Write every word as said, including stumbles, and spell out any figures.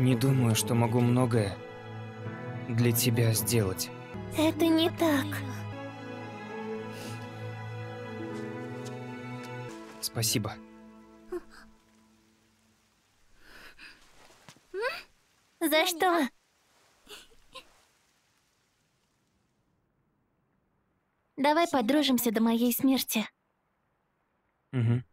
Не думаю, что могу многое для тебя сделать. Это не так. Спасибо. За что? Давай подружимся до моей смерти. Угу.